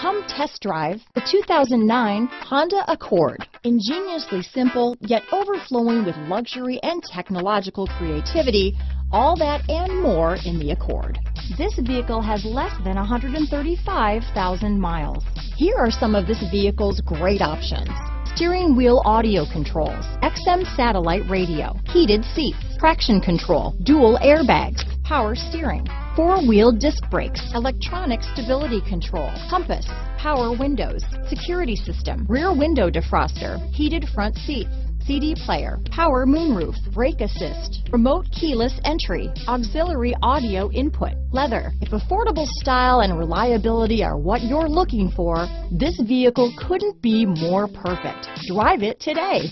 Come test drive the 2009 Honda Accord. Ingeniously simple, yet overflowing with luxury and technological creativity, all that and more in the Accord. This vehicle has less than 135,000 miles. Here are some of this vehicle's great options. Steering wheel audio controls, XM satellite radio, heated seats, traction control, dual airbags, power steering, four-wheel disc brakes, electronic stability control, compass, power windows, security system, rear window defroster, heated front seats, CD player, power moonroof, brake assist, remote keyless entry, auxiliary audio input, leather. If affordable style and reliability are what you're looking for, this vehicle couldn't be more perfect. Drive it today.